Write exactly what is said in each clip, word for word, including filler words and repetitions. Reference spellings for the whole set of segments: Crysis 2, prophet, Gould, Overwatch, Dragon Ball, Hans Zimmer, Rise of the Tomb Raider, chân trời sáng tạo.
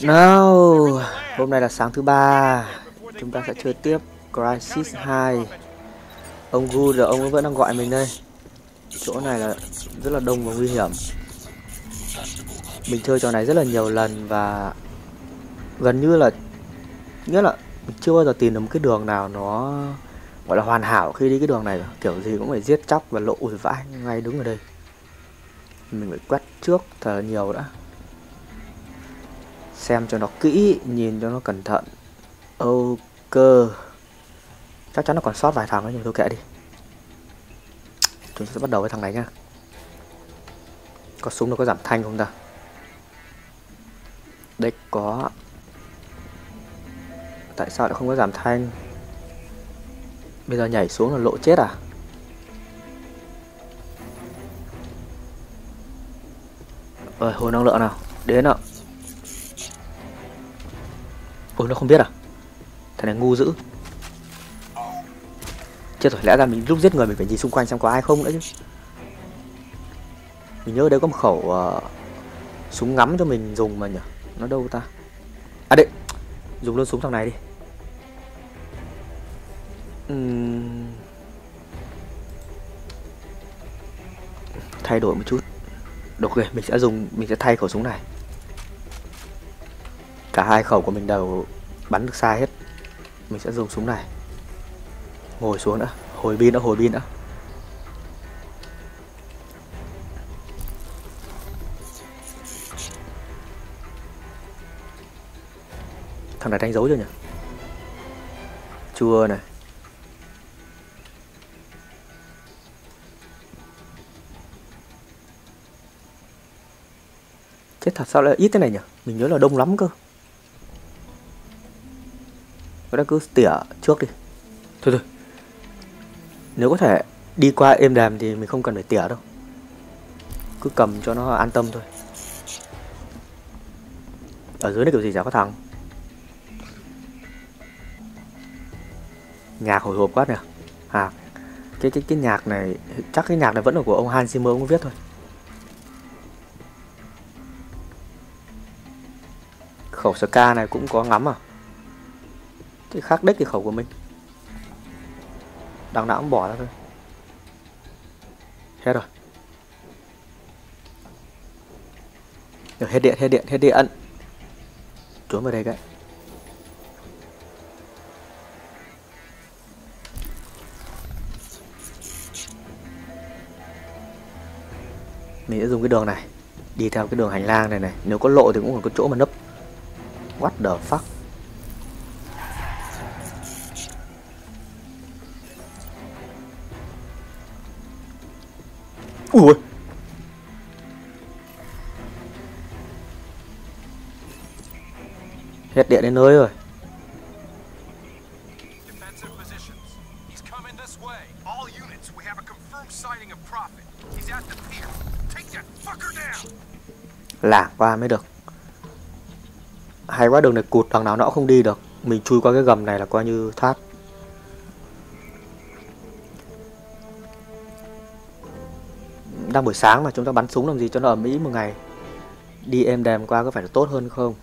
Now, hôm nay là sáng thứ ba, chúng ta sẽ chơi tiếp Crisis hai. Ông Gu giờ ông ấy vẫn đang gọi mình đây. Chỗ này là rất là đông và nguy hiểm. Mình chơi trò này rất là nhiều lần và gần như là nghĩa là mình chưa bao giờ tìm được một cái đường nào nó gọi là hoàn hảo khi đi cái đường này. Kiểu gì cũng phải giết chóc và lộ ủi vãi ngay đứng ở đây. Mình phải quét trước thật là nhiều đã. Xem cho nó kỹ, nhìn cho nó cẩn thận. Ok. Chắc chắn nó còn sót vài thằng nữa nhưng thôi kệ đi. Chúng ta sẽ bắt đầu với thằng này nhá. Có súng nó có giảm thanh không ta? Đấy có. Tại sao lại không có giảm thanh? Bây giờ nhảy xuống là lộ chết à? Rồi hồi năng lượng nào. Đến ạ. Ôi nó không biết à? Thằng này ngu dữ. Chết rồi, lẽ ra mình lúc giết người mình phải nhìn xung quanh xem có ai không nữa chứ. Mình nhớ đấy có một khẩu uh, súng ngắm cho mình dùng mà nhỉ. Nó đâu ta? À đấy. Dùng luôn súng thằng này đi. uhm... Thay đổi một chút. Được rồi, mình sẽ dùng, mình sẽ thay khẩu súng này. Cả hai khẩu của mình đều bắn được sai hết. Mình sẽ dùng súng này. Ngồi xuống nữa, hồi pin nữa, hồi pin nữa. Thằng này đánh dấu chưa nhỉ? Chưa này. Chết thật, sao lại ít thế này nhỉ? Mình nhớ là đông lắm cơ. Nó đã cứ tỉa trước đi. Thôi thôi. Nếu có thể đi qua êm đềm thì mình không cần phải tỉa đâu. Cứ cầm cho nó an tâm thôi. Ở dưới này kiểu gì chả có thằng. Nhạc hồi hộp quá nè. À, cái, cái, cái nhạc này, chắc cái nhạc này vẫn là của ông Hans Zimmer ông viết thôi. Khẩu Ska này cũng có ngắm à? Thì khác đếch thì khẩu của mình. Đằng nào cũng bỏ ra thôi. Hết rồi. Được, hết điện, hết điện, hết điện. Trốn vào đây cái. Mình sẽ dùng cái đường này. Đi theo cái đường hành lang này này. Nếu có lộ thì cũng còn có chỗ mà nấp. What the fuck. Ui. Hết điện đến nơi rồi. Lảng qua mới được. Hay quá, đường này cụt, thằng nào nó cũng không đi được. Mình chui qua cái gầm này là coi như thoát. Đang buổi sáng mà chúng ta bắn súng làm gì cho nó ầm ĩ một ngày. Đi êm đềm qua có phải là tốt hơn không?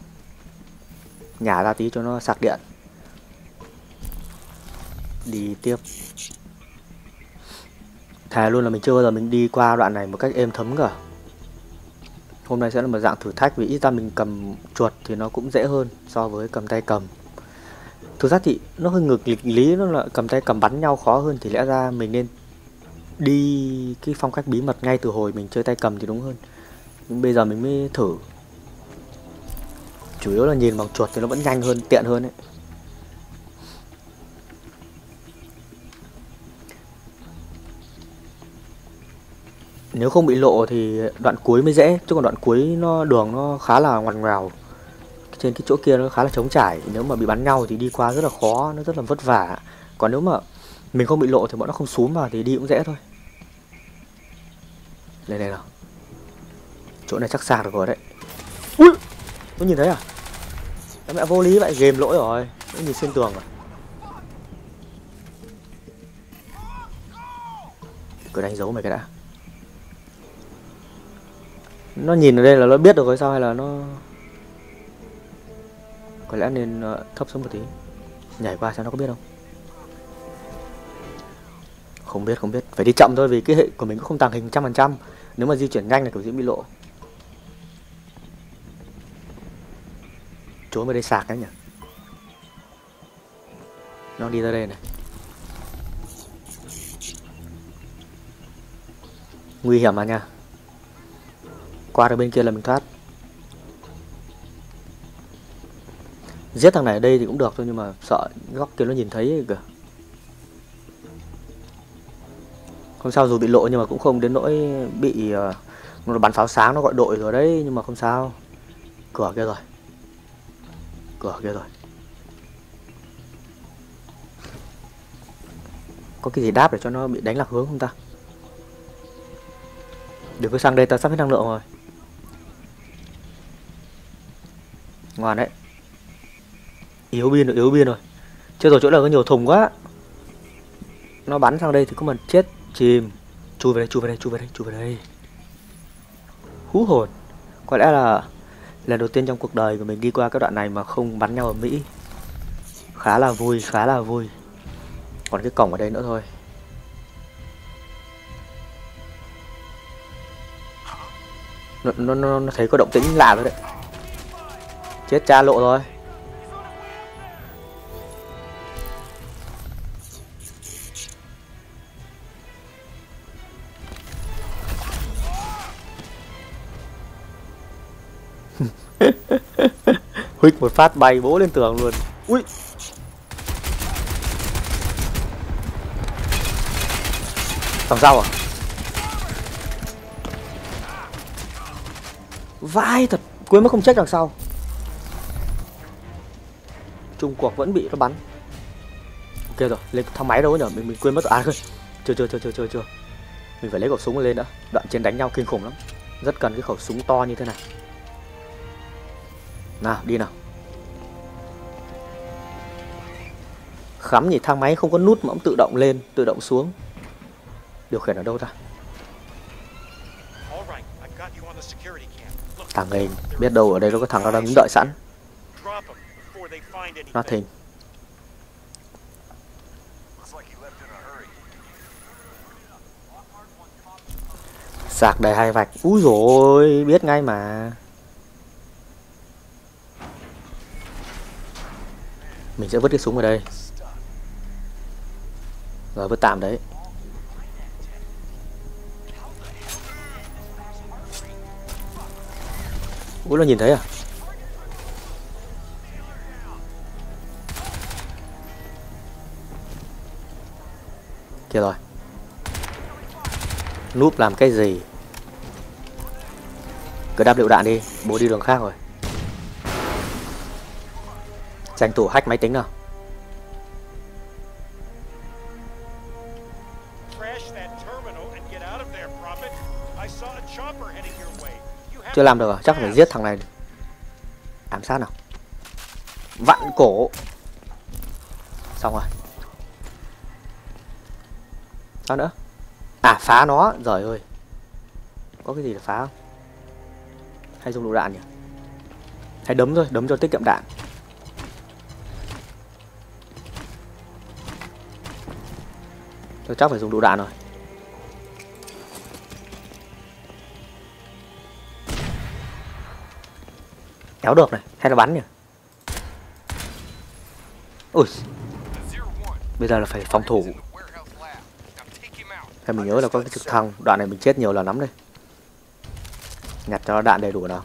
Nhả ra tí cho nó sạc điện. Đi tiếp. Thề luôn là mình chưa bao giờ mình đi qua đoạn này một cách êm thấm cả. Hôm nay sẽ là một dạng thử thách vì ít ra mình cầm chuột thì nó cũng dễ hơn so với cầm tay cầm. Thực ra thì nó hơi ngược nghịch lý, nó là cầm tay cầm bắn nhau khó hơn thì lẽ ra mình nên đi cái phong cách bí mật ngay từ hồi mình chơi tay cầm thì đúng hơn. Nhưng bây giờ mình mới thử. Chủ yếu là nhìn bằng chuột thì nó vẫn nhanh hơn, tiện hơn ấy. Nếu không bị lộ thì đoạn cuối mới dễ, chứ còn đoạn cuối nó đường nó khá là ngoằn ngoèo. Trên cái chỗ kia nó khá là trống trải, nếu mà bị bắn nhau thì đi qua rất là khó, nó rất là vất vả. Còn nếu mà mình không bị lộ thì bọn nó không xúm vào thì đi cũng dễ thôi. Lên đây nào. Chỗ này chắc sạc được rồi đấy. Ui! Nó nhìn thấy à? Cái mẹ vô lý vậy, game lỗi rồi. Nó nhìn xuyên tường rồi. Cứ đánh dấu mày cái đã. Nó nhìn ở đây là nó biết được rồi sao hay là nó... Có lẽ nên thấp xuống một tí, nhảy qua xem nó có biết không. Không biết, không biết. Phải đi chậm thôi vì cái hệ của mình cũng không tàng hình trăm phần trăm. Nếu mà di chuyển nhanh là kiểu diễn bị lộ. Trốn vào đây sạc đấy nhỉ. Nó đi ra đây này. Nguy hiểm mà nha. Qua được bên kia là mình thoát. Giết thằng này ở đây thì cũng được thôi, nhưng mà sợ góc kia nó nhìn thấy kìa. Không sao, dù bị lộ nhưng mà cũng không đến nỗi bị uh, bắn pháo sáng nó gọi đội rồi đấy, nhưng mà không sao. Cửa kia rồi. Cửa kia rồi. Có cái gì đáp để cho nó bị đánh lạc hướng không ta? Đừng có sang đây, ta sắp hết năng lượng rồi. Ngoan đấy. Yếu biên rồi, yếu biên rồi. Chết rồi, chỗ này có nhiều thùng quá. Nó bắn sang đây thì có mà chết chìm. Chui về đây, chui về đây, chui về đây, chui về đây. Hú hồn. Có lẽ là lần đầu tiên trong cuộc đời của mình đi qua các đoạn này mà không bắn nhau ở Mỹ. Khá là vui, khá là vui. Còn cái cổng ở đây nữa thôi. Nó, nó, nó, nó thấy có động tĩnh lạ rồi đấy. Chết cha, lộ rồi. Huých một phát bay bố lên tường luôn. Ui. Làm sao à? Vai thật, cuối mới không chết đằng sau. Trung cuộc vẫn bị nó bắn. Ok rồi, lên thang máy đâu nhở, mình mình quên mất rồi. À, chưa chưa chưa chưa chưa chưa. Mình phải lấy khẩu súng lên đã. Đoạn trên đánh nhau kinh khủng lắm. Rất cần cái khẩu súng to như thế này. Nào, đi nào. Khắm nhỉ, thang máy không có nút mà cũng tự động lên, tự động xuống. Điều khiển ở đâu ta? Thằng hình, biết đâu ở đây nó có thằng nó đang đứng đợi sẵn. Nó thình. Sạc đầy hai vạch. Úi dồi, biết ngay mà. Mình sẽ vứt cái súng vào đây. Rồi vứt tạm đấy. Ủa, nó nhìn thấy à? Kìa rồi. Núp làm cái gì? Cứ đáp liệu đạn đi, bố đi đường khác rồi. Tranh thủ hack máy tính nào. Chưa làm được à? Chắc phải giết thằng này. Ám sát nào. Vặn cổ. Xong rồi. Sao nữa? À, phá nó. Giời ơi. Có cái gì để phá không? Hay dùng lựu đạn nhỉ? Hay đấm thôi, đấm cho tiết kiệm đạn. Tôi chắc phải dùng lựu đạn rồi. Kéo được này, hay là bắn nhỉ? Ui, bây giờ là phải phòng thủ. Hay mình nhớ là có cái trực thăng. Đoạn này mình chết nhiều là lắm đây. Nhặt cho đạn đầy đủ nào.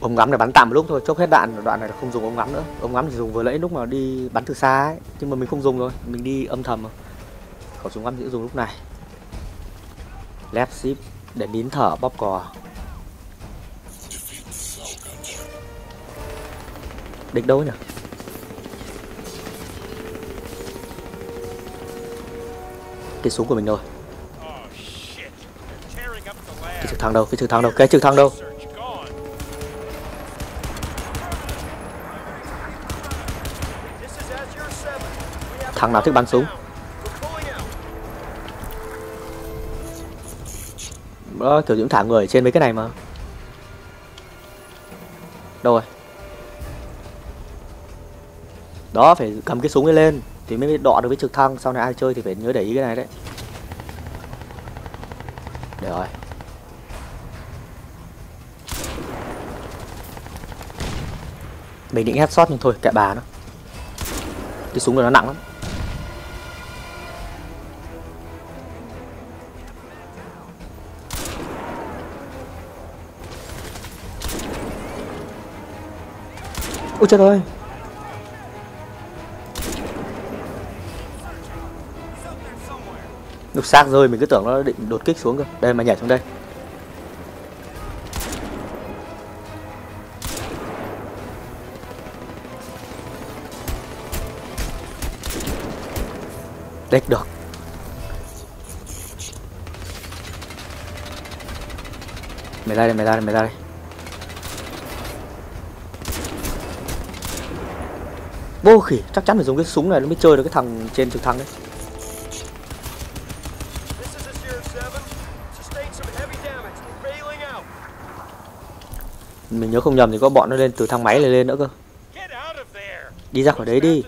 Ống ngắm này bắn tạm một lúc thôi, chốc hết đạn. Đoạn này là không dùng ống ngắm nữa. Ống ngắm chỉ dùng vừa nãy lúc mà đi bắn từ xa ấy. Nhưng mà mình không dùng rồi, mình đi âm thầm rồi. Khẩu súng ngắm sẽ dùng lúc này. Left ship để nín thở bóp cò. Địch đâu nhỉ? Cái súng của mình rồi. Cái trực thăng đâu? Cái trực thăng đâu? Cái trực thăng đâu? Thằng nào thích bắn súng? Đó, kiểu những thả người trên mấy cái này mà. Đâu rồi? Đó, phải cầm cái súng ấy lên thì mới đọ được với trực thăng. Sau này ai chơi thì phải nhớ để ý cái này đấy. Để rồi. Mình định headshot nhưng thôi kệ bà nó. Cái súng này nó nặng lắm. Ôi trời ơi. Lúc xác rơi mình cứ tưởng nó định đột kích xuống cơ. Đây mà nhảy xuống đây. Đếch được. Mày ra đây, mày ra đây, mày ra đây. Vô khỉ, chắc chắn phải dùng cái súng này nó mới chơi được cái thằng trên trực thăng đấy. Mình nhớ không nhầm thì có bọn nó lên từ thang máy này lên nữa cơ. Đi ra khỏi đấy đi.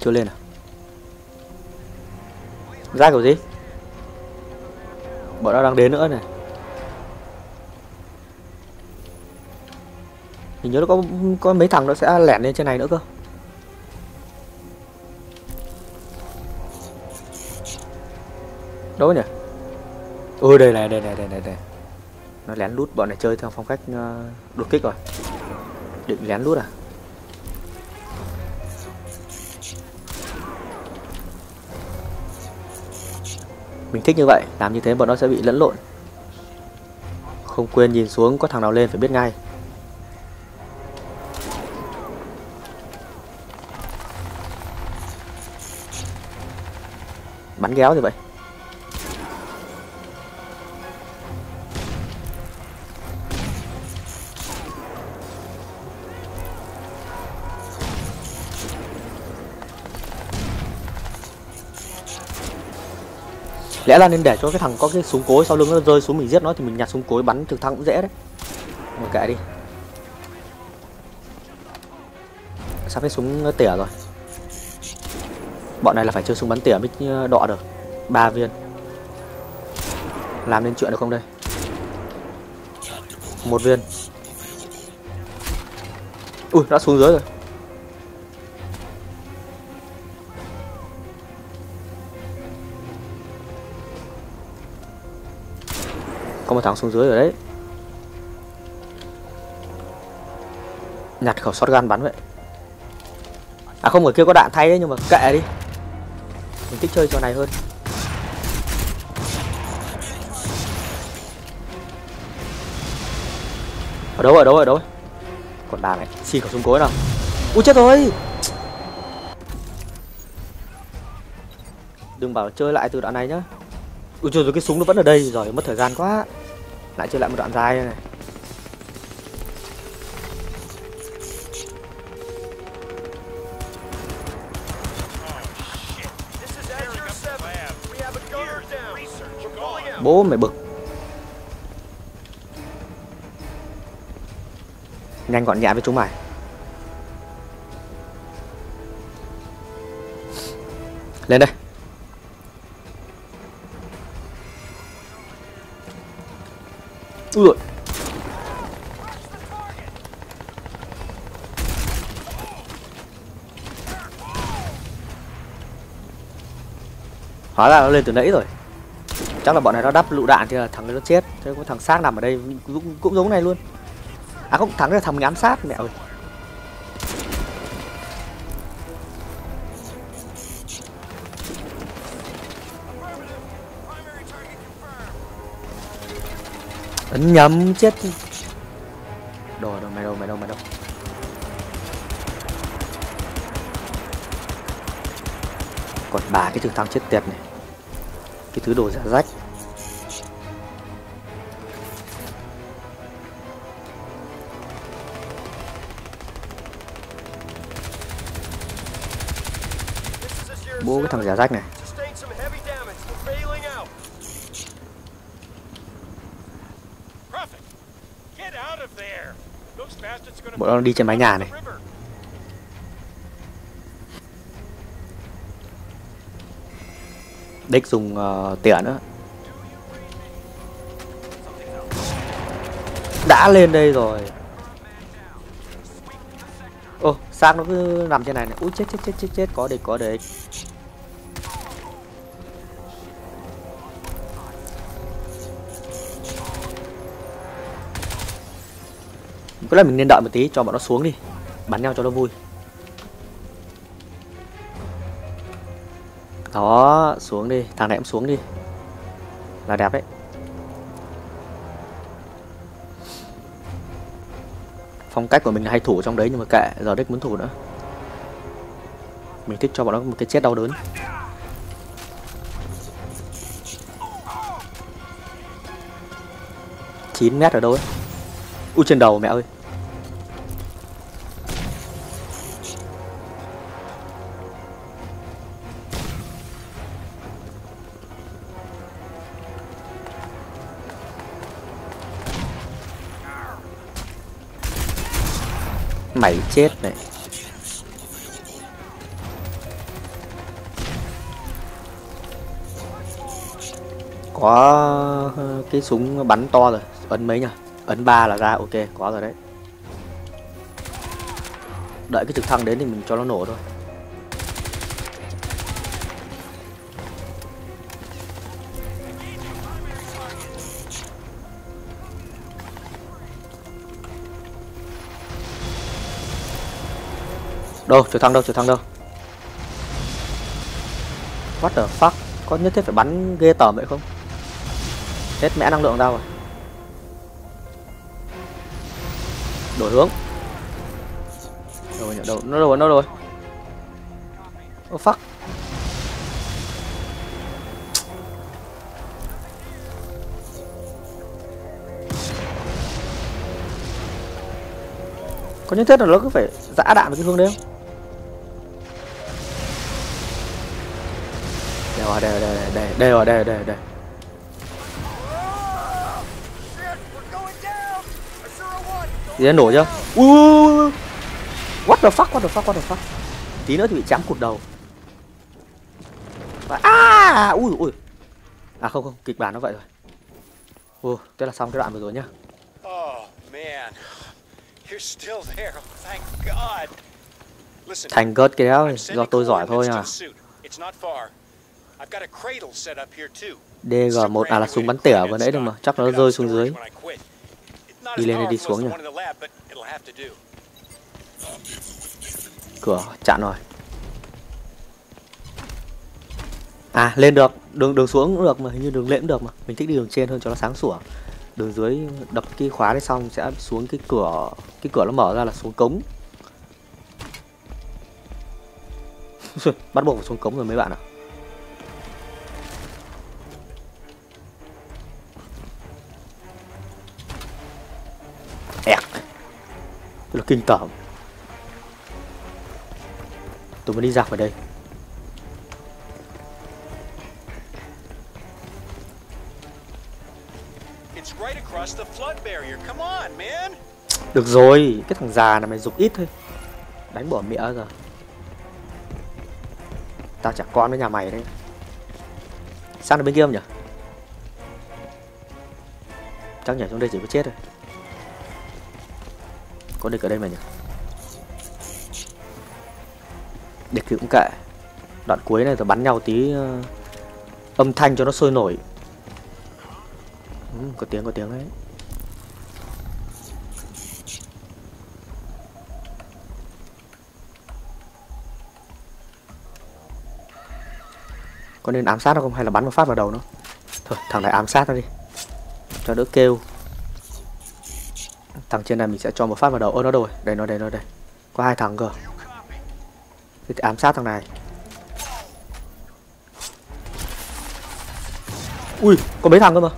Chưa lên à? Ra kiểu gì? Bọn nó đang đến nữa này. Mình nhớ nó có có mấy thằng nó sẽ lẻn lên trên này nữa cơ. Đâu nhỉ? Ôi đây này, đây này, đây này, đây. Nó lén lút, bọn này chơi theo phong cách đột kích rồi. Định lén lút à? Mình thích như vậy, làm như thế bọn nó sẽ bị lẫn lộn. Không quên nhìn xuống có thằng nào lên phải biết ngay. Bắn ghéo gì vậy? Lẽ ra nên để cho cái thằng có cái súng cối sau lưng nó rơi xuống mình giết nó thì mình nhặt súng cối bắn trực thăng cũng dễ đấy. Mà kệ đi. Sắp cái súng tỉa rồi. Bọn này là phải chơi súng bắn tỉa mới đọ được. Ba viên. Làm nên chuyện được không đây? Một viên. Ui, đã xuống dưới rồi. Có một thằng xuống dưới rồi đấy. Nhặt khẩu shotgun bắn vậy. À không, ở kia có đạn thay đấy nhưng mà kệ đi. Mình thích chơi trò này hơn. Ở đâu, ở đâu, ở đâu? Còn đàn này, xì khẩu súng cối nào. Ui chết rồi. Đừng bảo chơi lại từ đoạn này nhá. Ui trời rồi, cái súng nó vẫn ở đây rồi, mất thời gian quá. Lại chơi lại một đoạn dài này. Bố mày bực. Nhanh gọn nhẹ với chúng mày. Lên đây. Ui dồi. Hóa ra nó lên từ nãy rồi. Chắc là bọn này nó đắp lựu đạn thì là thằng nó chết. Thế có thằng xác nằm ở đây cũng, cũng giống này luôn. À không, thằng là thằng mình ám sát mẹ ơi. Ấn nhầm chết. Đồ đồ mày đâu mày đâu mày đâu. Còn bà cái trực thăng chết tiệt này. Cái thứ đồ giả rách. Bố cái thằng giả rách này. Bọn nó đi trên mái nhà này. Đếch dùng uh, tỉa nữa. Đã lên đây rồi. Ô, oh, xác nó cứ nằm trên này này. Úi chết chết chết chết chết, có địch có địch. Có lẽ mình nên đợi một tí cho bọn nó xuống đi. Bắn nhau cho nó vui. Đó, xuống đi, thằng này cũng xuống đi. Là đẹp đấy. Phong cách của mình là hay thủ trong đấy nhưng mà kệ, giờ đếch muốn thủ nữa. Mình thích cho bọn nó một cái chết đau đớn. chín mét ở đâu ấy? Ui trên đầu mẹ ơi. Mày chết này. Có cái súng bắn to rồi. Ấn mấy nhỉ? Ấn ba là ra. Ok, có rồi đấy. Đợi cái trực thăng đến thì mình cho nó nổ thôi. Đâu, trực thăng đâu, trực thăng đâu. What the fuck? Có nhất thiết phải bắn ghê tởm vậy không? Hết mẹ năng lượng đâu rồi. Đổi hướng. Đâu nhỉ? Đâu? Nó đâu? Nó đâu rồi? Oh fuck. Có nhất thiết là nó cứ phải dã đạn với cái hướng đấy không? Đây đây đây đây đây đây đây đây. Gì nó nổ chưa? Uuuu. What the fuck, what the fuck, what the fuck. Tí nữa thì bị chém cụt đầu. À, ui ui. À không không, kịch bản nó vậy rồi. Ồ, thế là xong cái đoạn vừa rồi nhá. Thành gớt cái đéo này, do tôi giỏi thôi à. đê giê một à là súng bắn tỉa vừa nãy đâu mà, chắc nó rơi xuống dưới. Đi lên hay đi xuống nhỉ? Cửa chặn rồi. À lên được, đường đường xuống cũng được mà, hình như đường lên cũng được mà. Mình thích đi đường trên hơn cho nó sáng sủa. Đường dưới đập cái khóa đấy xong sẽ xuống cái cửa, cái cửa nó mở ra là xuống cống. Bắt buộc phải xuống cống rồi mấy bạn ạ. Là kinh tởm. Tôi mới đi ra khỏi đây. Được rồi, cái thằng già này mày giục ít thôi. Đánh bỏ mẹ rồi. Tao chả con với nhà mày đấy. Sang được bên kia không nhỉ? Chắc nhảy xuống đây chỉ có chết thôi. Có địch ở đây mà nhỉ? Địch thì cũng kệ. Đoạn cuối này rồi bắn nhau tí uh, âm thanh cho nó sôi nổi. uhm, Có tiếng có tiếng đấy. Có nên ám sát nó không? Hay là bắn một phát vào đầu nó? Thôi thằng này ám sát nó đi cho đỡ kêu. Thằng trên này mình sẽ cho một phát vào đầu. Ôi nó đâu rồi? Đây nó đây nó đây. Có hai thằng cơ. Thì ám sát thằng này. Ui, có mấy thằng cơ mà.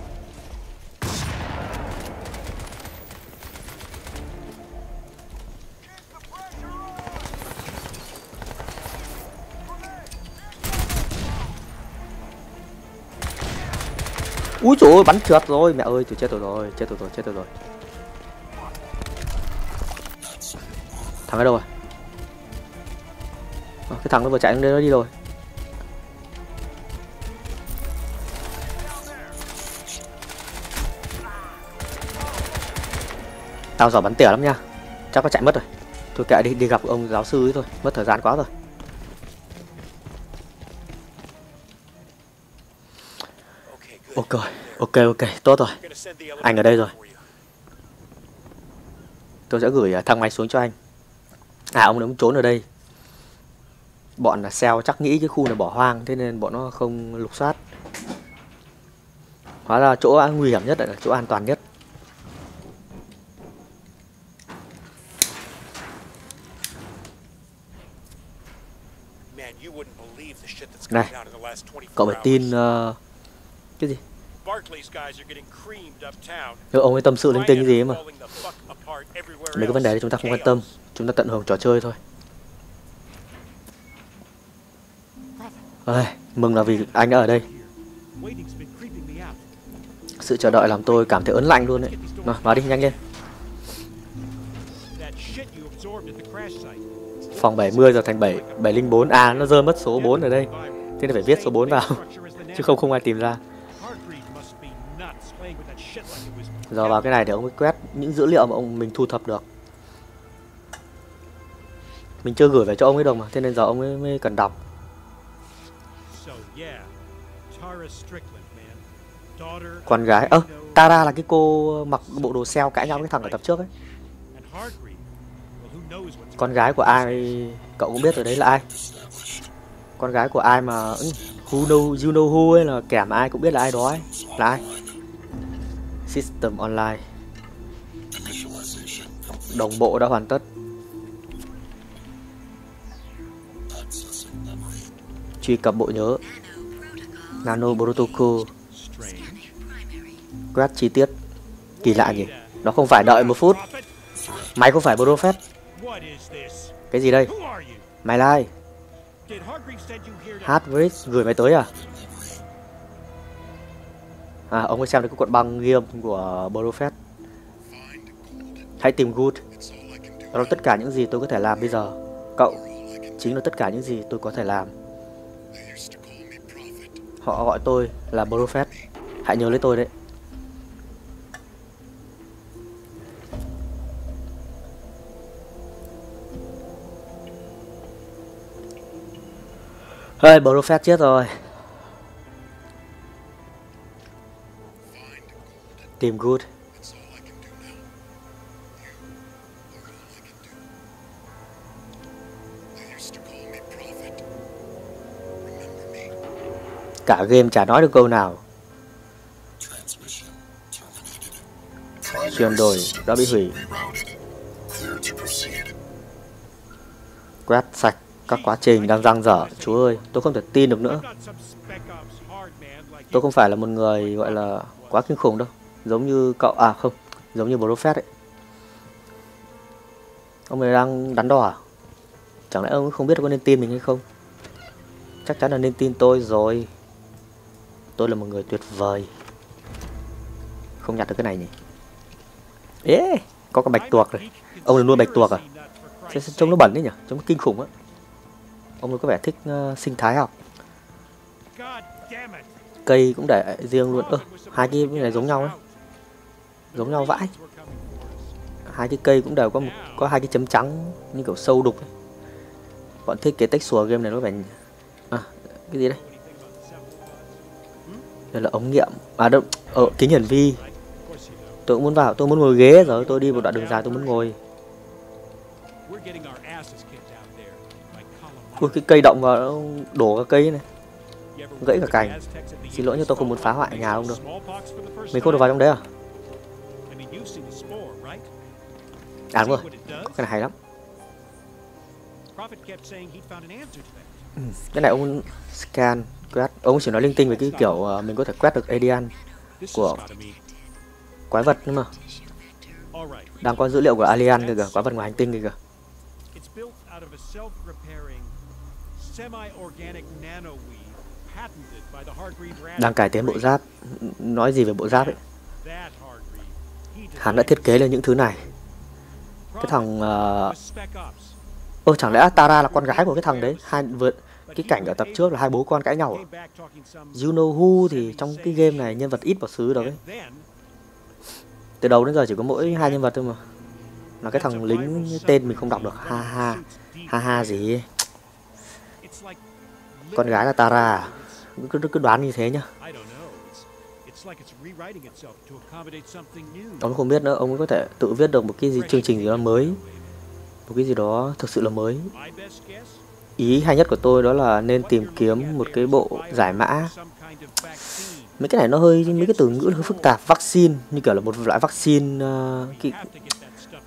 Ui trời ơi, bắn trượt rồi. Mẹ ơi, tôi chết tôi rồi, chết tôi rồi, chết tôi rồi. Thằng ở đâu rồi? À, cái thằng nó vừa chạy nó đi rồi. Tao giỏi bắn tỉa lắm nha. Chắc nó chạy mất rồi. Thôi kệ đi, đi gặp ông giáo sư ấy thôi, mất thời gian quá rồi. Ok, ok, ok, tốt rồi. Anh ở đây rồi. Tôi sẽ gửi thang máy xuống cho anh. À, ông nó trốn ở đây. Bọn là Sell chắc nghĩ cái khu này bỏ hoang, thế nên bọn nó không lục soát. Hóa ra chỗ nguy hiểm nhất là chỗ an toàn nhất. Này, cậu phải tin uh, cái gì? Nếu ông ấy tâm sự linh tinh gì ấy mà. Mấy cái vấn đề này chúng ta không quan tâm, chúng ta tận hưởng trò chơi thôi. Ê, mừng là vì anh đã ở đây. Sự chờ đợi làm tôi cảm thấy ớn lạnh luôn đấy. Nào, vào đi, nhanh lên. Phòng bảy mươi giờ thành bảy không bốn. À, nó rơi mất số bốn ở đây. Thế nên phải viết số bốn vào. Chứ không không ai tìm ra. Giờ vào cái này để ông ấy quét những dữ liệu mà ông mình thu thập được. Mình chưa gửi về cho ông ấy đâu mà. Thế nên giờ ông ấy mới cần đọc. Con gái... Ơ, à, Tara là cái cô mặc bộ đồ Sell cãi nhau với thằng ở tập trước ấy. Con gái của ai cậu cũng biết rồi đấy là ai. Con gái của ai mà who know, you know who ấy, là kẻ mà ai cũng biết là ai đó ấy. Là ai? System online. Đồng bộ đã hoàn tất. Truy cập bộ nhớ Nano Protocol. Quét chi tiết. Kỳ lạ nhỉ. Nó không phải đợi một phút. Mày không phải Prophet. Cái gì đây? Mày là ai? Hardwick gửi mày tới à? À, ông ấy xem được cái cuộn băng ghi âm của Prophet. Hãy tìm Good. Đó là tất cả những gì tôi có thể làm bây giờ. Cậu chính là tất cả những gì tôi có thể làm. Họ gọi tôi là Prophet. Hãy nhớ lấy tôi đấy. Ê, Prophet chết rồi. Tìm Good. Cả game chả nói được câu nào. Chuyển đổi đã bị hủy. Quét sạch các quá trình đang dang dở. Chú ơi, tôi không thể tin được nữa. Tôi không phải là một người gọi là quá kinh khủng đâu. Giống như cậu, à không, giống như Prophet ấy. Ông này đang đắn đo à? Chẳng lẽ ông không biết có nên tin mình hay không? Chắc chắn là nên tin tôi rồi. Tôi là một người tuyệt vời. Không nhặt được cái này nhỉ. Ê, có con bạch tuộc rồi. Ông là nuôi bạch tuộc à? Trông nó bẩn đấy nhỉ, trông nó kinh khủng á. Ông nó có vẻ thích uh, sinh thái học. Cây cũng để riêng luôn. Ơ, hai cái này giống nhau ấy. Giống nhau vãi. Hai cái cây cũng đều có một, có hai cái chấm trắng như kiểu sâu đục ấy. Bọn thiết kế texture game này nó phải... À, cái gì đây? Đây là ống nghiệm. À đâu, ờ, kính hiển vi. Tôi cũng muốn vào, tôi muốn ngồi ghế rồi. Tôi đi một đoạn đường dài, tôi muốn ngồi. Ui, cái cây động vào nó đổ các cây này. Gãy cả cành. Xin lỗi nhưng tôi không muốn phá hoại nhà ông đâu. Mình không được vào trong đấy à? À đúng rồi, có cái này hay lắm. Ừ, cái này ông scan, quét. Ông chỉ nói linh tinh về cái kiểu mình có thể quét được a đê en của quái vật nữa mà. Đang có dữ liệu của alien kìa, quái vật ngoài hành tinh kìa. Đang cải tiến bộ giáp. Nói gì về bộ giáp ấy? Hắn đã thiết kế lên những thứ này. cái thằng ơ uh... chẳng lẽ Tara là con gái của cái thằng đấy. Hai vượt cái cảnh ở tập trước là hai bố con cãi nhau à? You know who thì trong cái game này nhân vật ít bỏ xứ đấy, từ đầu đến giờ chỉ có mỗi hai nhân vật thôi mà, là cái thằng lính tên mình không đọc được. Ha ha ha ha gì, con gái là Tara cứ, cứ đoán như thế nhá. Ông không biết nữa, ông có thể tự viết được một cái gì, chương trình gì đó mới, một cái gì đó thực sự là mới. Ý hay nhất của tôi đó là nên tìm kiếm một cái bộ giải mã. Mấy cái này nó hơi, mấy cái từ ngữ hơi phức tạp. Vaccine, như kiểu là một loại vaccine, uh, cái,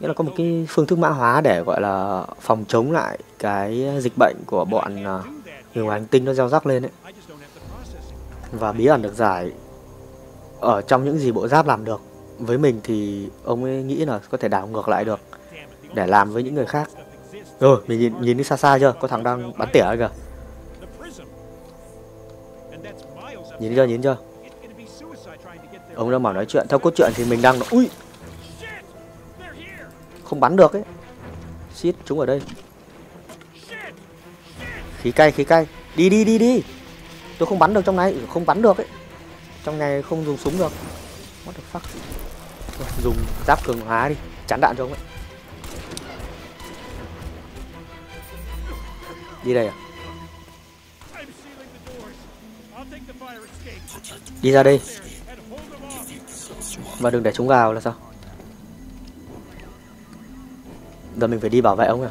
nghĩa là có một cái phương thức mã hóa để gọi là phòng chống lại cái dịch bệnh của bọn uh, người ngoài hành tinh nó gieo rắc lên ấy. Và bí ẩn được giải ở trong những gì bộ giáp làm được. Với mình thì ông ấy nghĩ là có thể đảo ngược lại được để làm với những người khác. Rồi, mình nhìn, nhìn đi xa xa chưa? Có thằng đang bắn tỉa kìa. Nhìn chưa, nhìn chưa? Ông đang bảo nói chuyện. Theo cốt truyện thì mình đang... Ui! Không bắn được ấy. Shit, chúng ở đây. Khí cay, khí cay. Đi, đi, đi, đi. Tôi không bắn được trong này. Không bắn được ấy. Trong này không dùng súng được. What the fuck? Rồi, dùng giáp cường hóa đi. Chắn đạn cho ông ấy. Đi đây à? Đi ra đây. Và đừng để chúng vào là sao? Giờ mình phải đi bảo vệ ông à?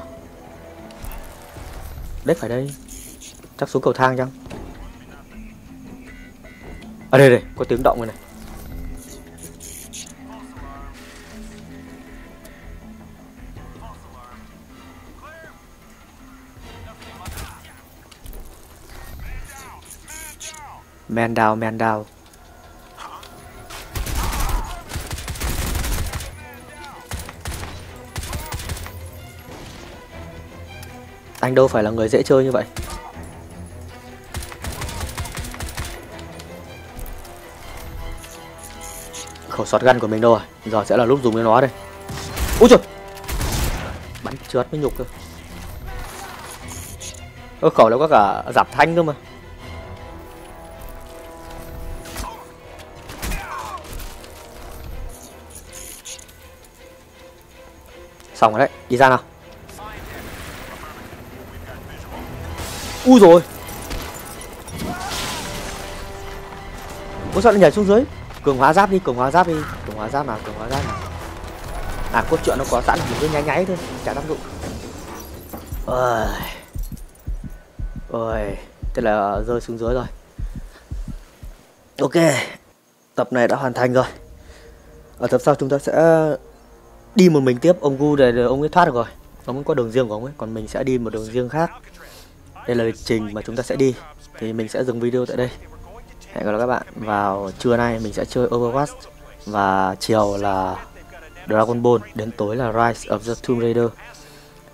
Đếch phải đây. Chắc xuống cầu thang chăng? À đây đây, có tiếng động rồi này. Man down, man down. Anh đâu phải là người dễ chơi như vậy. Khẩu shotgun của mình đâu rồi? Giờ sẽ là lúc dùng với nó đây. Úi trời, bắn trượt mới nhục cơ. Ôi khẩu nó có cả giảm thanh cơ mà. Xong rồi đấy, đi ra nào. Ui rồi, ôi sao lại nhảy xuống dưới. Cường hóa giáp đi, cường hóa giáp đi. Cường hóa giáp nào, cường hóa giáp nào. À, cốt truyện nó có sẵn, mình cứ nháy nháy thôi, chả tác dụng. Ôi Ôi thế là rơi xuống dưới rồi. Ok, tập này đã hoàn thành rồi. Ở tập sau chúng ta sẽ đi một mình tiếp. Ông Gu để ông ấy thoát được rồi, ông ấy có đường riêng của ông ấy, còn mình sẽ đi một đường riêng khác. Đây là lịch trình mà chúng ta sẽ đi. Thì mình sẽ dừng video tại đây. Hẹn gặp lại các bạn vào trưa nay. Mình sẽ chơi Overwatch và chiều là Dragon Ball, đến tối là Rise of the Tomb Raider.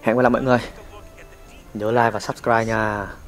Hẹn gặp lại mọi người, nhớ like và subscribe nha.